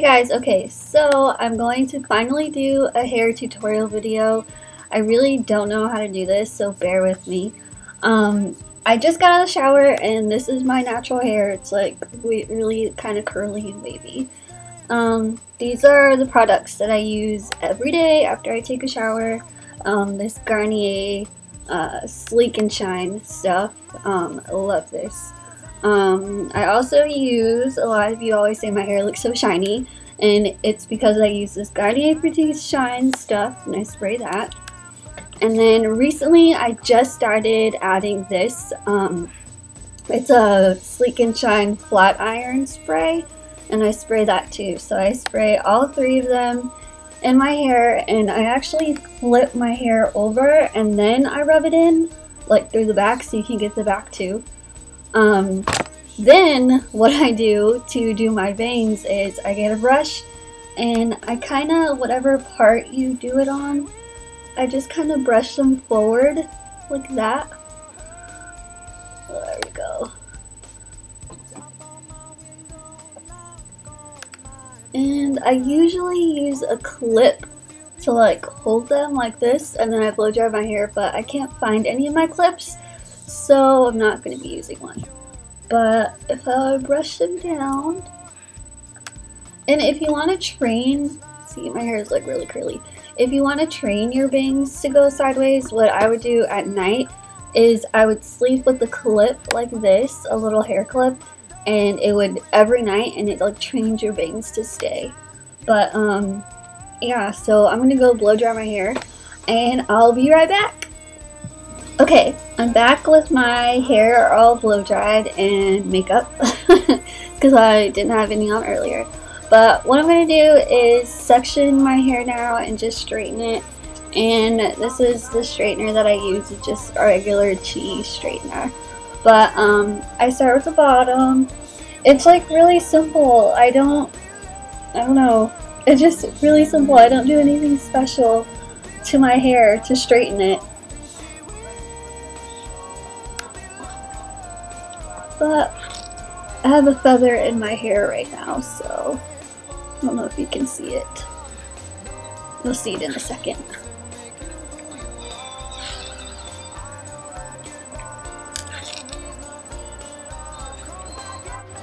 Hey guys, okay, so I'm going to finally do a hair tutorial video. I really don't know how to do this, so bear with me. I just got out of the shower and this is my natural hair. It's like really kind of curly and wavy. These are the products that I use every day after I take a shower. This Garnier Sleek and Shine stuff. I love this. I also use, a lot of you always say my hair looks so shiny, and it's because I use this Garnier Pretty Shine stuff and I spray that. And then recently I just started adding this, it's a Sleek and Shine flat iron spray, and I spray that too. So I spray all three of them in my hair, and I actually flip my hair over and then I rub it in, like through the back, so you can get the back too. Then what I do to do my veins is I get a brush and I kind of, whatever part you do it on, I just kind of brush them forward like that. There we go. And I usually use a clip to like hold them like this, and then I blow dry my hair, but I can't find any of my clips. So I'm not going to be using one, but if I brush them down, and if you want to train, see my hair is like really curly, if you want to train your bangs to go sideways, what I would do at night is I would sleep with the clip like this, a little hair clip, and it would every night, and it like trained your bangs to stay. But yeah, so I'm going to go blow dry my hair and I'll be right back. Okay, I'm back with my hair all blow dried and makeup because I didn't have any on earlier. But what I'm going to do is section my hair now and just straighten it. And this is the straightener that I use. It's just a regular Chi straightener. But I start with the bottom. It's like really simple. I don't know. It's just really simple. I don't do anything special to my hair to straighten it. But I have a feather in my hair right now, so I don't know if you can see it. You'll see it in a second.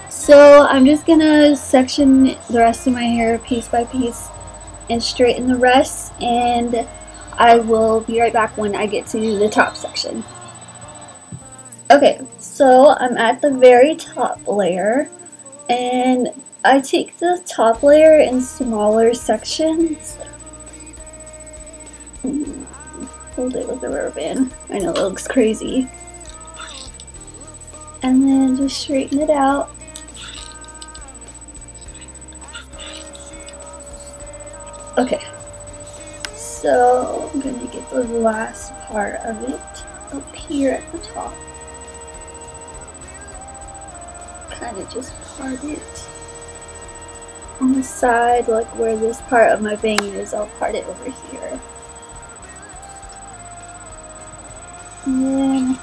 So I'm just gonna section the rest of my hair piece by piece and straighten the rest, and I will be right back when I get to the top section. Okay, so I'm at the very top layer, and I take the top layer in smaller sections. Hold it with a rubber band. I know it looks crazy. And then just straighten it out. Okay, so I'm gonna get the last part of it up here at the top. Kind of just part it on the side, like where this part of my bang is, I'll part it over here. And then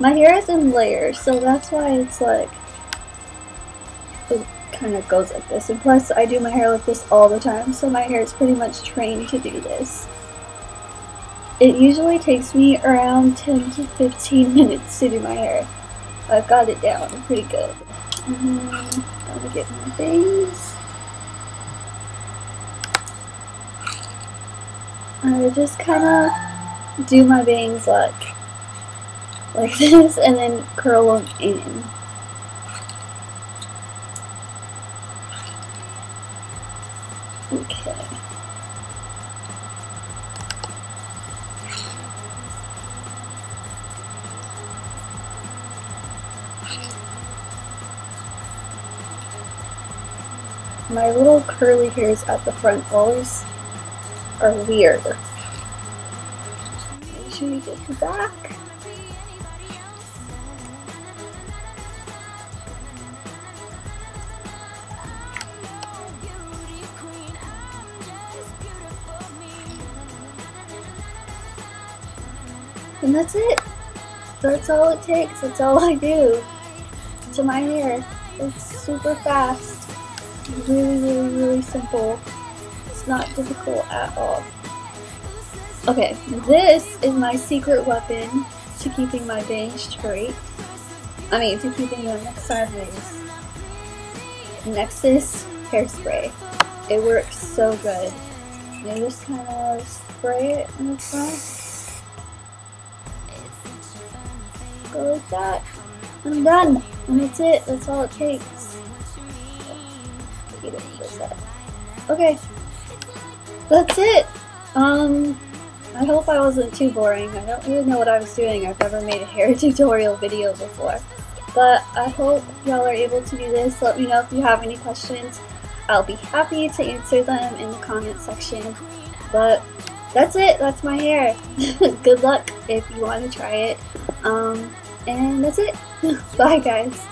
my hair is in layers, so that's why it's like it kind of goes like this. And plus I do my hair like this all the time, so my hair is pretty much trained to do this. It usually takes me around 10 to 15 minutes to do my hair. I've got it down pretty good. Gotta get my bangs. I just kind of do my bangs like this, and then curl them in. Okay. My little curly hairs at the front always are weird. Make sure you get the back. And that's it. That's all it takes. That's all I do to my hair. It's super fast. really simple. It's not difficult at all. Okay, this is my secret weapon to keeping my bangs straight. I mean, to keeping your neck sideways. Nexus hairspray. It works so good. You just kind of spray it in the front. Go like that. I'm done. And that's it. That's all it takes. Okay. That's it. I hope I wasn't too boring. I don't really know what I was doing. I've never made a hair tutorial video before. But I hope y'all are able to do this. Let me know if you have any questions. I'll be happy to answer them in the comment section. But that's it. That's my hair. Good luck if you want to try it. And that's it. Bye guys.